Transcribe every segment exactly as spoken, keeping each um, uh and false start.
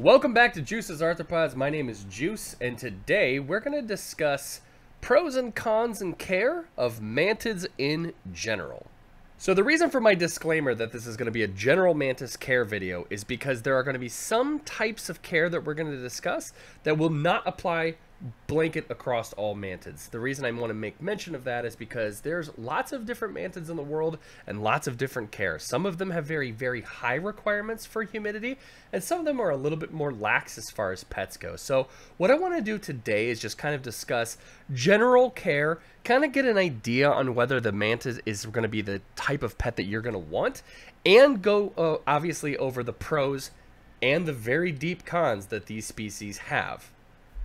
Welcome back to Juice's Arthropods. My name is Juice, and today we're going to discuss pros and cons and care of mantids in general. So the reason for my disclaimer that this is going to be a general mantis care video is because there are going to be some types of care that we're going to discuss that will not apply blanket across all mantids. The reason I want to make mention of that is because there's lots of different mantids in the world and lots of different care. Some of them have very, very high requirements for humidity, and some of them are a little bit more lax as far as pets go. So what I want to do today is just kind of discuss general care, kind of get an idea on whether the mantid is going to be the type of pet that you're going to want, and go uh, obviously over the pros and the very deep cons that these species have.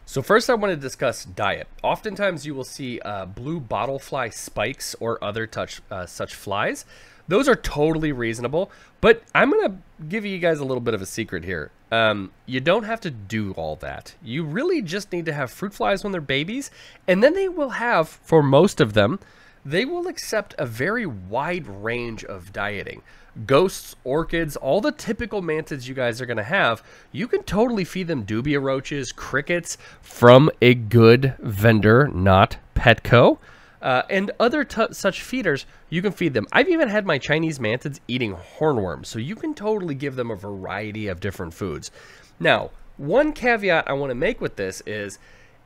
So first I want to discuss diet. Oftentimes you will see uh, blue bottlefly spikes or other touch, uh, such flies. Those are totally reasonable, but I'm going to give you guys a little bit of a secret here. Um, you don't have to do all that. You really just need to have fruit flies when they're babies, and then they will have, for most of them, they will accept a very wide range of dieting. Ghosts, orchids, all the typical mantids you guys are going to have, you can totally feed them dubia roaches, crickets from a good vendor, not Petco, uh, and other t such feeders. You can feed them. I've even had my Chinese mantids eating hornworms, so you can totally give them a variety of different foods. Now, one caveat I want to make with this is,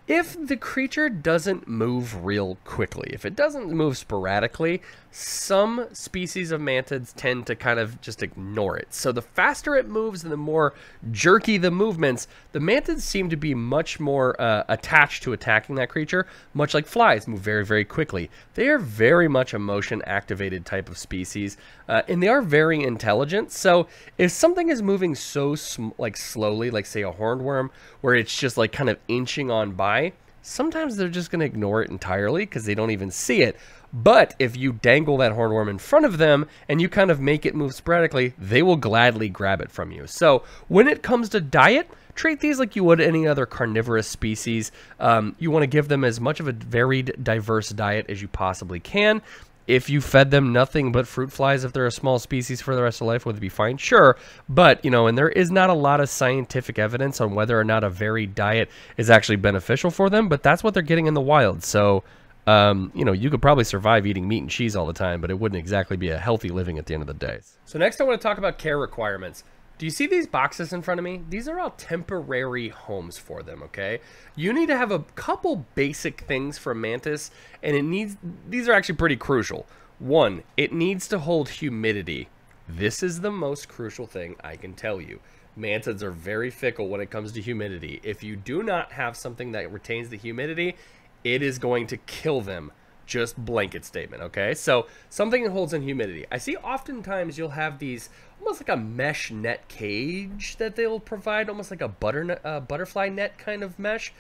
if the creature doesn't move real quickly, if it doesn't move sporadically, some species of mantids tend to kind of just ignore it. So the faster it moves and the more jerky the movements, the mantids seem to be much more uh, attached to attacking that creature, much like flies move very, very quickly. They are very much a motion-activated type of species, uh, and they are very intelligent. So if something is moving so sm like slowly, like say a hornworm, where it's just like kind of inching on by, sometimes they're just going to ignore it entirely because they don't even see it. But if you dangle that hornworm in front of them and you kind of make it move sporadically, they will gladly grab it from you. So when it comes to diet, treat these like you would any other carnivorous species. Um, you want to give them as much of a varied, diverse diet as you possibly can. If you fed them nothing but fruit flies, if they're a small species for the rest of life, would it be fine? Sure. But, you know, and there is not a lot of scientific evidence on whether or not a varied diet is actually beneficial for them, but that's what they're getting in the wild. So, um, you know, you could probably survive eating meat and cheese all the time, but it wouldn't exactly be a healthy living at the end of the day. So next I want to talk about care requirements. Do you see these boxes in front of me? These are all temporary homes for them, okay? You need to have a couple basic things for a mantis, and it needs, these are actually pretty crucial. One, it needs to hold humidity. This is the most crucial thing I can tell you. Mantids are very fickle when it comes to humidity. If you do not have something that retains the humidity, it is going to kill them. Just blanket statement, okay? So something that holds in humidity. I see oftentimes you'll have these almost like a mesh net cage that they'll provide, almost like a butter, uh, butterfly net kind of mesh.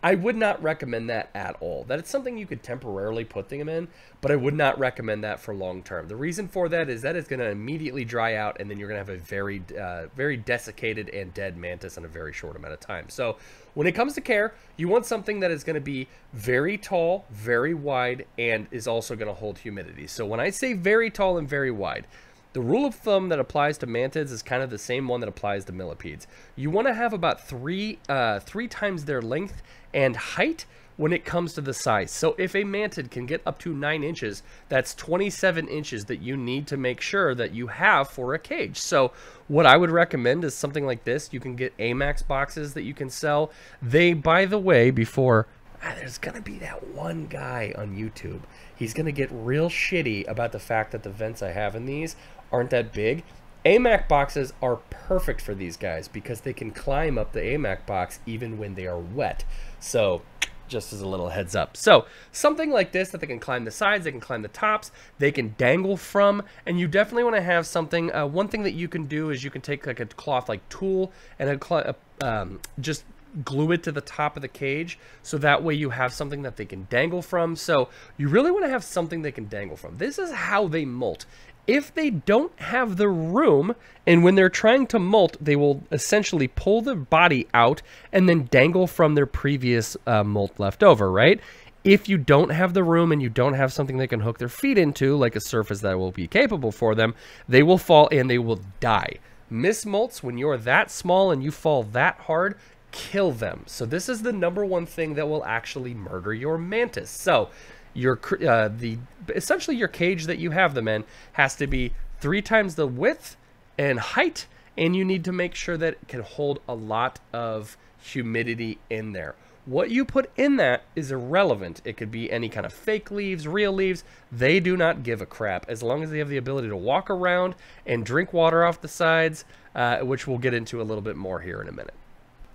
I would not recommend that at all. That it's something you could temporarily put them in, but I would not recommend that for long term. The reason for that is that it's going to immediately dry out, and then you're going to have a very, uh, very desiccated and dead mantis in a very short amount of time. So when it comes to care, you want something that is going to be very tall, very wide, and is also going to hold humidity. So when I say very tall and very wide, the rule of thumb that applies to mantids is kind of the same one that applies to millipedes. You want to have about three, uh, three times their length and height when it comes to the size. So if a mantid can get up to nine inches, that's twenty-seven inches that you need to make sure that you have for a cage. So what I would recommend is something like this. You can get A M A C boxes that you can sell. They, by the way, before... Ah, there's going to be that one guy on YouTube. He's going to get real shitty about the fact that the vents I have in these aren't that big. A M A C boxes are perfect for these guys because they can climb up the A M A C box even when they are wet. So just as a little heads up. So something like this that they can climb the sides, they can climb the tops, they can dangle from, and you definitely want to have something. Uh, one thing that you can do is you can take like a cloth like tool and a cloth, um, just glue it to the top of the cage, so that way you have something that they can dangle from. So you really want to have something they can dangle from. This is how they molt. If they don't have the room, and when they're trying to molt, they will essentially pull the body out and then dangle from their previous uh, molt left over, right? If you don't have the room and you don't have something they can hook their feet into, like a surface that will be capable for them, they will fall and they will die. Mismolts, when you're that small and you fall that hard, kill them. So this is the number one thing that will actually murder your mantis. So your uh, the essentially your cage that you have them in has to be three times the width and height, and you need to make sure that it can hold a lot of humidity in there. What you put in that is irrelevant. It could be any kind of fake leaves, real leaves. They do not give a crap as long as they have the ability to walk around and drink water off the sides, uh, which we'll get into a little bit more here in a minute.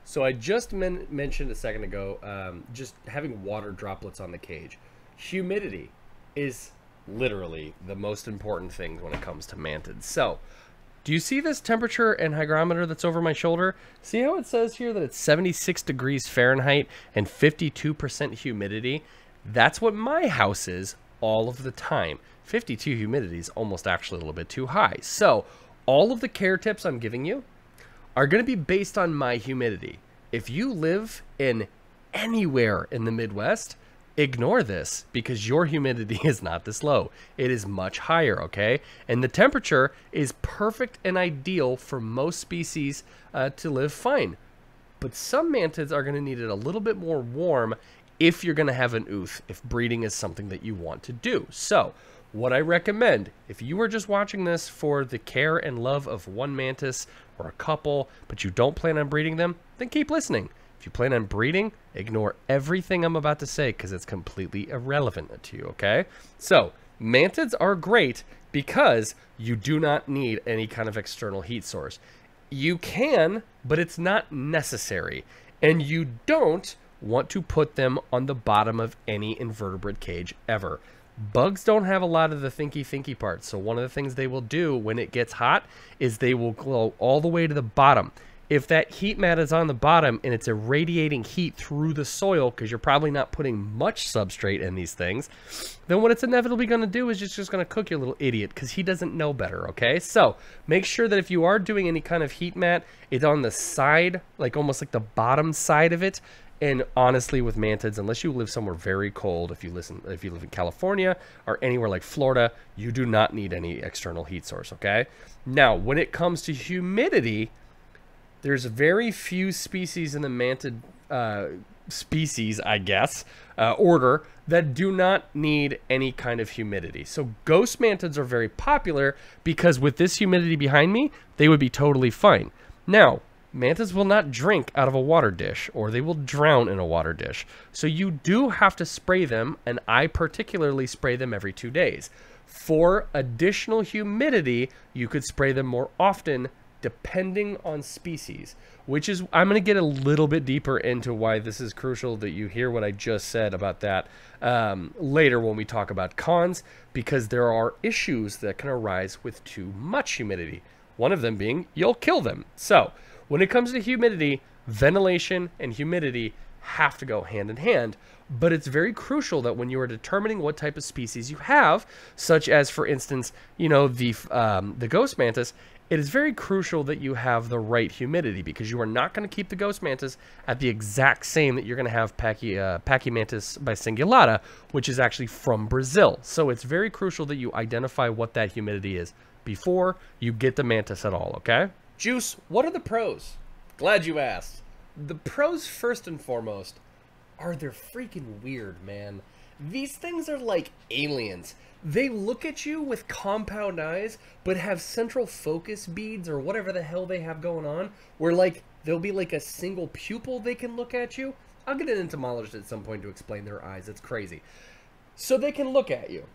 So I just men mentioned a second ago, um, just having water droplets on the cage. Humidity is literally the most important thing when it comes to mantids. So do you see this temperature and hygrometer that's over my shoulder? See how it says here that it's seventy-six degrees Fahrenheit and fifty-two percent humidity? That's what my house is all of the time. fifty-two humidity is almost actually a little bit too high. So all of the care tips I'm giving you are going to be based on my humidity. If you live in anywhere in the Midwest, ignore this because your humidity is not this low. It is much higher, okay? And the temperature is perfect and ideal for most species uh, to live fine. But some mantids are going to need it a little bit more warm if you're going to have an ooth, if breeding is something that you want to do. So what I recommend, if you are just watching this for the care and love of one mantis or a couple, but you don't plan on breeding them, then keep listening. If you plan on breeding, ignore everything I'm about to say because it's completely irrelevant to you, okay? So mantids are great because you do not need any kind of external heat source. You can, but it's not necessary. And you don't want to put them on the bottom of any invertebrate cage ever. Bugs don't have a lot of the thinky thinky parts. So one of the things they will do when it gets hot is they will go all the way to the bottom. If that heat mat is on the bottom and it's irradiating heat through the soil, because you're probably not putting much substrate in these things, then what it's inevitably going to do is it's just going to cook your little idiot because he doesn't know better, okay? So make sure that if you are doing any kind of heat mat, it's on the side, like almost like the bottom side of it. And honestly, with mantids, unless you live somewhere very cold, if you listen, if you live in California or anywhere like Florida, you do not need any external heat source, okay? Now, when it comes to humidity, there's very few species in the mantid uh, species, I guess, uh, order that do not need any kind of humidity. So ghost mantids are very popular because with this humidity behind me, they would be totally fine. Now, mantids will not drink out of a water dish or they will drown in a water dish. So you do have to spray them, and I particularly spray them every two days. For additional humidity, you could spray them more often depending on species, which is, I'm going to get a little bit deeper into why this is crucial that you hear what I just said about that um, later when we talk about cons, because there are issues that can arise with too much humidity. One of them being you'll kill them. So when it comes to humidity, ventilation and humidity have to go hand in hand, but it's very crucial that when you are determining what type of species you have, such as, for instance, you know, the, um, the ghost mantis, it is very crucial that you have the right humidity because you are not going to keep the ghost mantis at the exact same that you're going to have Pachy, uh, Pachy Mantis bicingulata, which is actually from Brazil. So it's very crucial that you identify what that humidity is before you get the mantis at all, okay? Juice, what are the pros? Glad you asked. The pros, first and foremost, are they're freaking weird, man. These things are like aliens. They look at you with compound eyes, but have central focus beads or whatever the hell they have going on, where like there'll be like a single pupil they can look at you. I'll get an entomologist at some point to explain their eyes. It's crazy. So they can look at you.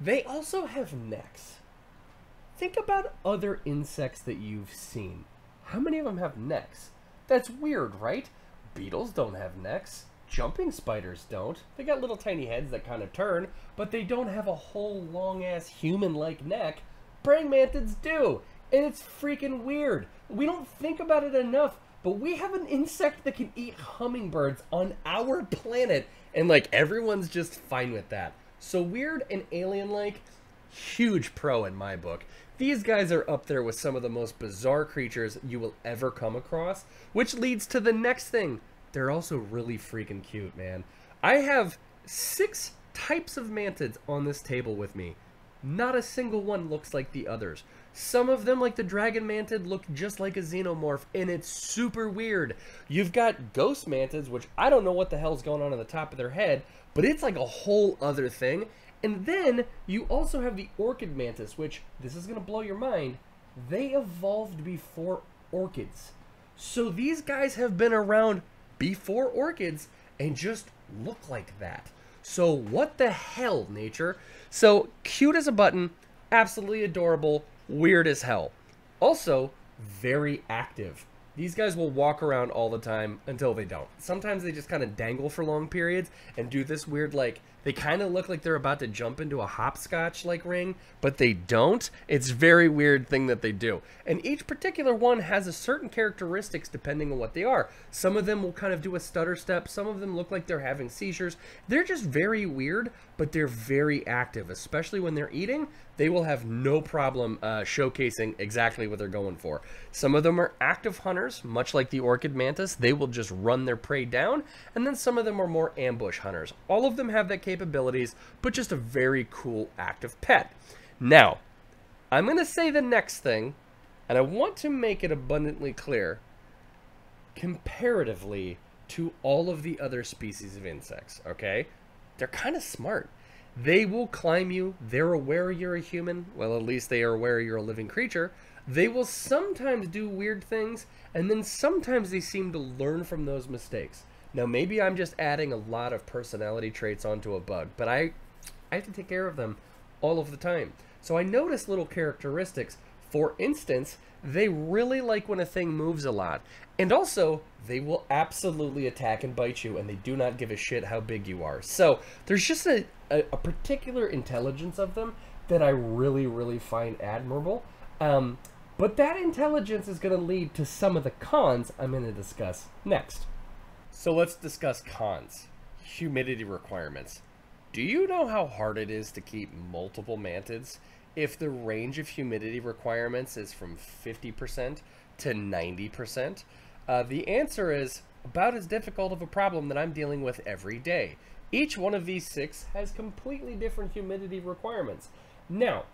They also have necks. Think about other insects that you've seen. How many of them have necks? That's weird, right? Beetles don't have necks. Jumping spiders don't. They got little tiny heads that kind of turn, but they don't have a whole long-ass human-like neck. Praying mantids do, and it's freaking weird. We don't think about it enough, but we have an insect that can eat hummingbirds on our planet, and like everyone's just fine with that. So weird and alien-like, huge pro in my book. These guys are up there with some of the most bizarre creatures you will ever come across, which leads to the next thing. They're also really freaking cute, man. I have six types of mantids on this table with me. Not a single one looks like the others. Some of them, like the dragon mantid, look just like a xenomorph, and it's super weird. You've got ghost mantids, which I don't know what the hell's going on on the top of their head, but it's like a whole other thing. And then you also have the orchid mantis, which, this is going to blow your mind, they evolved before orchids. So these guys have been around before orchids and just look like that. So what the hell, nature? So cute as a button, absolutely adorable, weird as hell. Also, very active. These guys will walk around all the time until they don't. Sometimes they just kind of dangle for long periods and do this weird, like, they kind of look like they're about to jump into a hopscotch-like ring, but they don't. It's a very weird thing that they do. And each particular one has a certain characteristics depending on what they are. Some of them will kind of do a stutter step. Some of them look like they're having seizures. They're just very weird, but they're very active, especially when they're eating. They will have no problem uh, showcasing exactly what they're going for. Some of them are active hunters, much like the orchid mantis. They will just run their prey down. And then some of them are more ambush hunters. All of them have that capability. capabilities, but just a very cool active pet. Now, I'm going to say the next thing, and I want to make it abundantly clear, comparatively to all of the other species of insects, okay? They're kind of smart. They will climb you. They're aware you're a human. Well, at least they are aware you're a living creature. They will sometimes do weird things, and then sometimes they seem to learn from those mistakes. Now, maybe I'm just adding a lot of personality traits onto a bug, but I, I have to take care of them all of the time. So I notice little characteristics. For instance, they really like when a thing moves a lot. And also, they will absolutely attack and bite you, and they do not give a shit how big you are. So there's just a, a, a particular intelligence of them that I really, really find admirable. Um, but that intelligence is going to lead to some of the cons I'm going to discuss next. So let's discuss cons. Humidity requirements. Do you know how hard it is to keep multiple mantids if the range of humidity requirements is from fifty percent to ninety percent? Uh, the answer is about as difficult of a problem that I'm dealing with every day. Each one of these six has completely different humidity requirements. Now,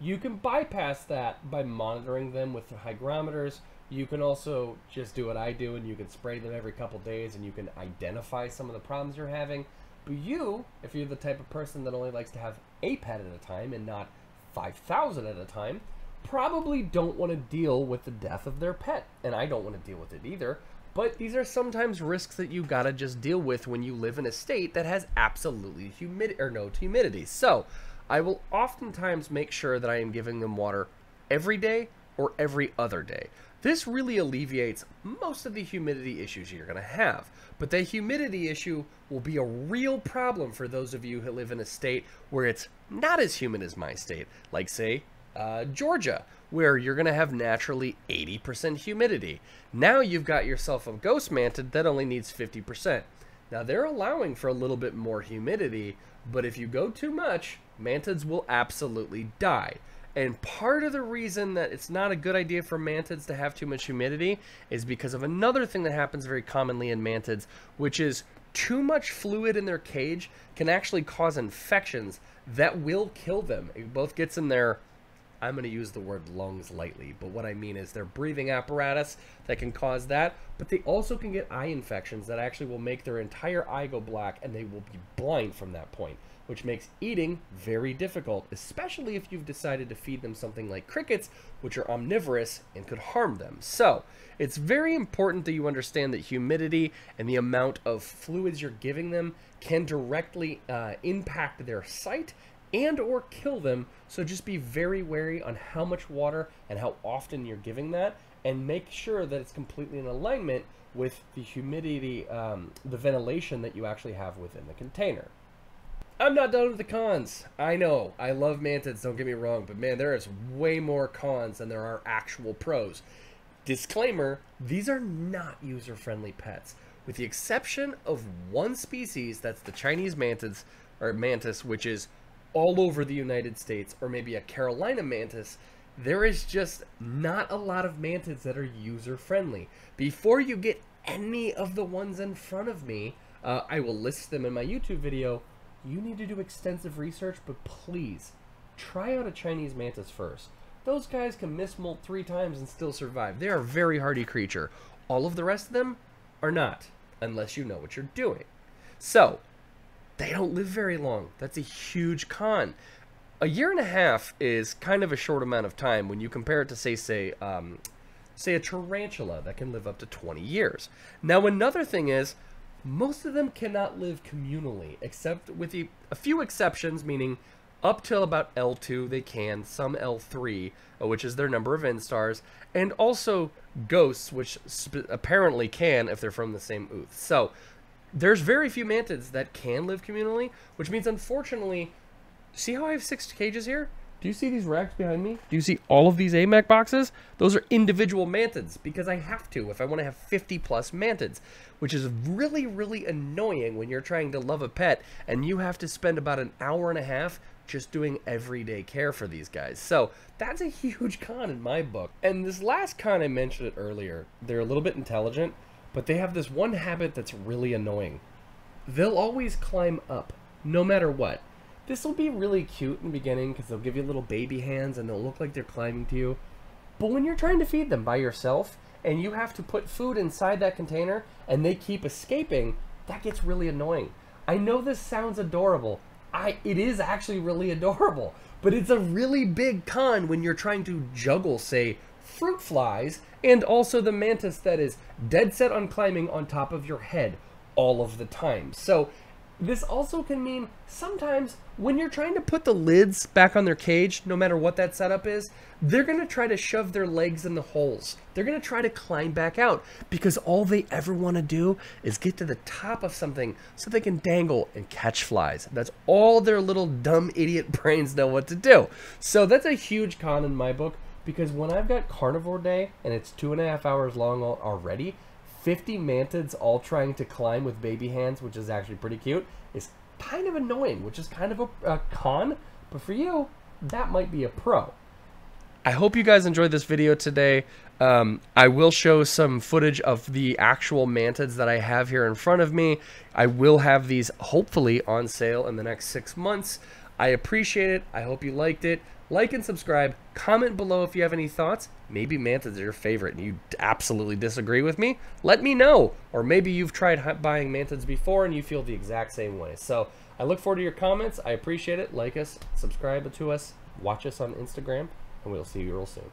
you can bypass that by monitoring them with the hygrometers. You can also just do what I do, and you can spray them every couple days, and you can identify some of the problems you're having. But you, if you're the type of person that only likes to have a pet at a time and not five thousand at a time, probably don't want to deal with the death of their pet. And I don't want to deal with it either. But these are sometimes risks that you gotta just deal with when you live in a state that has absolutely humid or no humidity. So I will oftentimes make sure that I am giving them water every day or every other day. This really alleviates most of the humidity issues you're going to have, but the humidity issue will be a real problem for those of you who live in a state where it's not as humid as my state, like say uh, Georgia, where you're going to have naturally eighty percent humidity. Now you've got yourself a ghost mantid that only needs fifty percent. Now they're allowing for a little bit more humidity, but if you go too much, mantids will absolutely die. And part of the reason that it's not a good idea for mantids to have too much humidity is because of another thing that happens very commonly in mantids, which is too much fluid in their cage can actually cause infections that will kill them. It both gets in their, I'm going to use the word lungs lightly, but what I mean is their breathing apparatus that can cause that, but they also can get eye infections that actually will make their entire eye go black, and they will be blind from that point, which makes eating very difficult, especially if you've decided to feed them something like crickets, which are omnivorous and could harm them. So it's very important that you understand that humidity and the amount of fluids you're giving them can directly uh, impact their sight and or kill them. So just be very wary on how much water and how often you're giving that, and make sure that it's completely in alignment with the humidity, um, the ventilation that you actually have within the container. I'm not done with the cons. I know, I love mantids, don't get me wrong, but man, there is way more cons than there are actual pros. Disclaimer, these are not user-friendly pets, with the exception of one species, that's the Chinese mantids, or mantis, which is all over the United States, or maybe a Carolina mantis. There is just not a lot of mantids that are user-friendly. Before you get any of the ones in front of me, uh, I will list them in my YouTube video. You need to do extensive research, but please try out a Chinese mantis first. Those guys can mismoult three times and still survive. They are a very hardy creature. All of the rest of them are not, unless you know what you're doing. So, they don't live very long. That's a huge con. A year and a half is kind of a short amount of time when you compare it to, say, say, um, say a tarantula that can live up to twenty years. Now, another thing is, most of them cannot live communally, except with a, a few exceptions, meaning up till about L two they can, some L three, which is their number of instars, and also ghosts, which sp apparently can if they're from the same ooth. So there's very few mantids that can live communally, which means, unfortunately, see how I have six cages here? Do you see these racks behind me? Do you see all of these A M A C boxes? Those are individual mantids, because I have to if I want to have fifty plus mantids, which is really, really annoying when you're trying to love a pet and you have to spend about an hour and a half just doing everyday care for these guys. So that's a huge con in my book. And this last con, I mentioned it earlier, they're a little bit intelligent, but they have this one habit that's really annoying. They'll always climb up, no matter what. This will be really cute in the beginning because they'll give you little baby hands and they'll look like they're climbing to you. But when you're trying to feed them by yourself and you have to put food inside that container and they keep escaping, that gets really annoying. I know this sounds adorable. I, it is actually really adorable, but it's a really big con when you're trying to juggle, say, fruit flies and also the mantis that is dead set on climbing on top of your head all of the time. So this also can mean sometimes when you're trying to put the lids back on their cage, no matter what that setup is, they're going to try to shove their legs in the holes. They're going to try to climb back out because all they ever want to do is get to the top of something so they can dangle and catch flies. That's all their little dumb idiot brains know what to do. So that's a huge con in my book, because when I've got carnivore day and it's two and a half hours long already, fifty mantids all trying to climb with baby hands, which is actually pretty cute, is kind of annoying, which is kind of a, a con, but for you, that might be a pro. I hope you guys enjoyed this video today. Um, I will show some footage of the actual mantids that I have here in front of me. I will have these hopefully on sale in the next six months. I appreciate it. I hope you liked it. Like and subscribe. Comment below if you have any thoughts. Maybe mantids are your favorite and you absolutely disagree with me. Let me know. Or maybe you've tried buying mantids before and you feel the exact same way. So I look forward to your comments. I appreciate it. Like us, subscribe to us, watch us on Instagram, and we'll see you real soon.